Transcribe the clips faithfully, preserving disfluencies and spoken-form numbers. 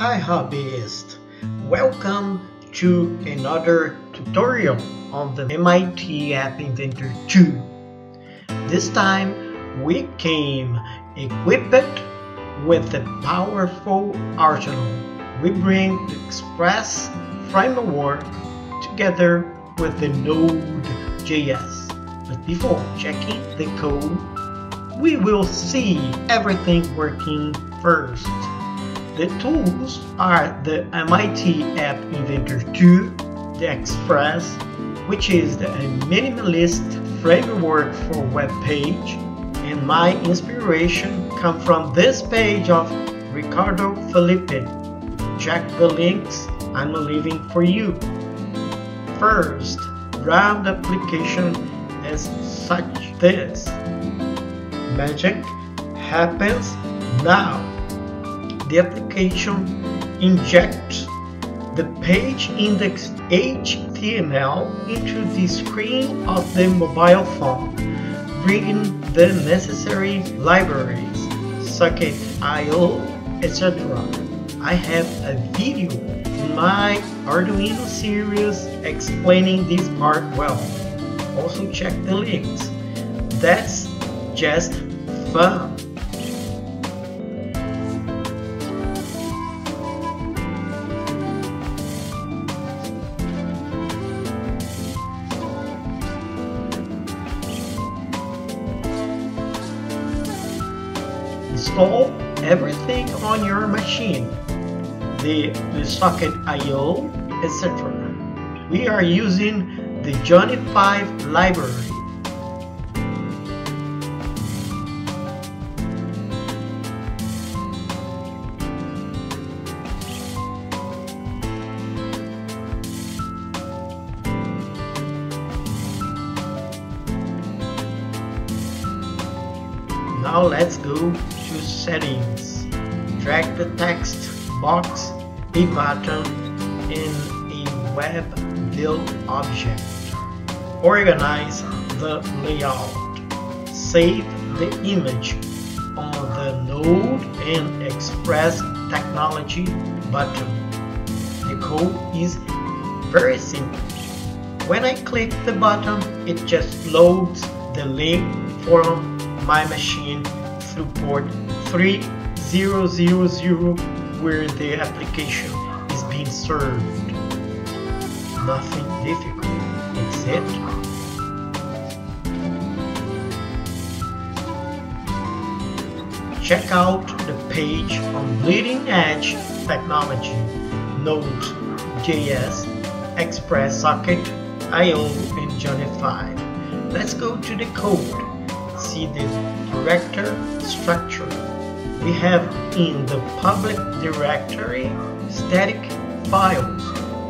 Hi hobbyists! Welcome to another tutorial on the M I T App Inventor two. This time we came equipped with a powerful arsenal. We bring the Express Framework together with the Node dot J S. But before checking the code, we will see everything working first. The tools are the M I T App Inventor two, the Express, which is the minimalist framework for web page, and my inspiration comes from this page of Ricardo Felipe. Check the links I'm leaving for you. First, run the application as such. This magic happens now. The application injects the page index H T M L into the screen of the mobile phone, bringing the necessary libraries, socket dot I O, et cetera. I have a video in my Arduino series explaining this part well. Also check the links. That's just fun. Install everything on your machine, the, the socket dot I O, et cetera. We are using the Johnny Five library. Now let's go to settings, drag the text box, a button, in a web build object. Organize the layout. Save the image on the Node and Express Technology button. The code is very simple. When I click the button, it just loads the link from my machine through port three thousand where the application is being served. Nothing difficult, that's it. Check out the page on Bleeding Edge Technology, Node dot J S, Express socket dot I O, and Johnny Five. Let's go to the code. See the director structure. We have in the public directory static files,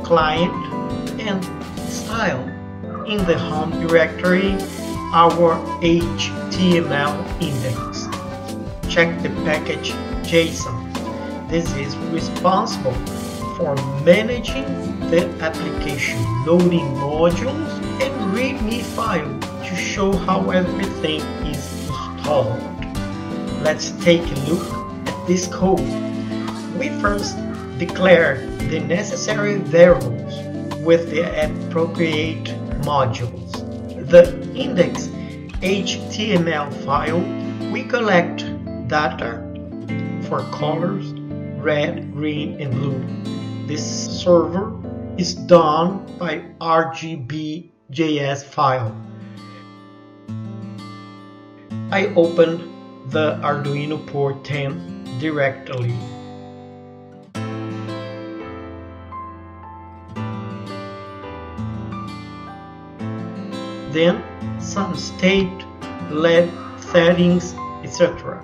client, and style. In the home directory, our H T M L index. Check the package JSON. This is responsible for managing the application, loading modules, and readme file to show how everything is installed. Let's take a look at this code. We first declare the necessary variables with the appropriate modules. The index H T M L file, we collect data for colors, red, green, and blue. This server is done by R G B dot J S file. I opened the Arduino port ten directly. Then some state, L E D settings, et cetera.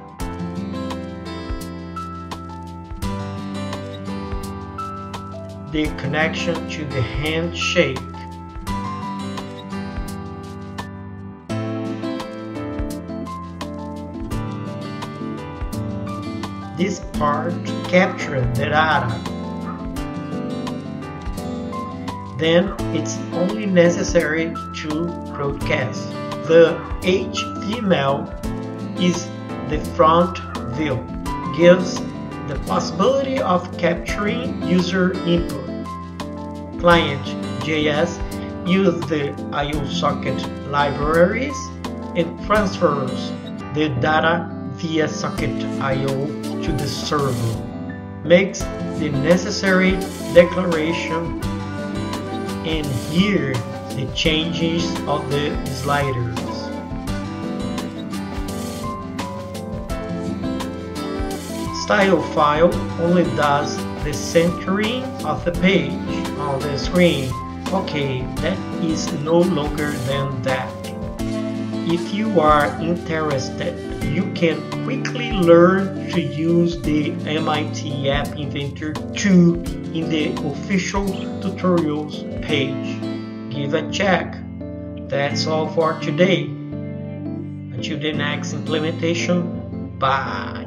The connection to the handshake. This part captured the data. Then it's only necessary to broadcast. The H T M L is the front view, gives the possibility of capturing user input. Client.js uses the I O socket libraries and transfers the data via socket dot I O to the server, makes the necessary declaration, and here the changes of the sliders. Style file only does the centering of the page on the screen. Okay, that is no longer than that. If you are interested, you can quickly learn to use the M I T App Inventor two in the official tutorials page. Give a check. That's all for today. Until the next implementation, bye.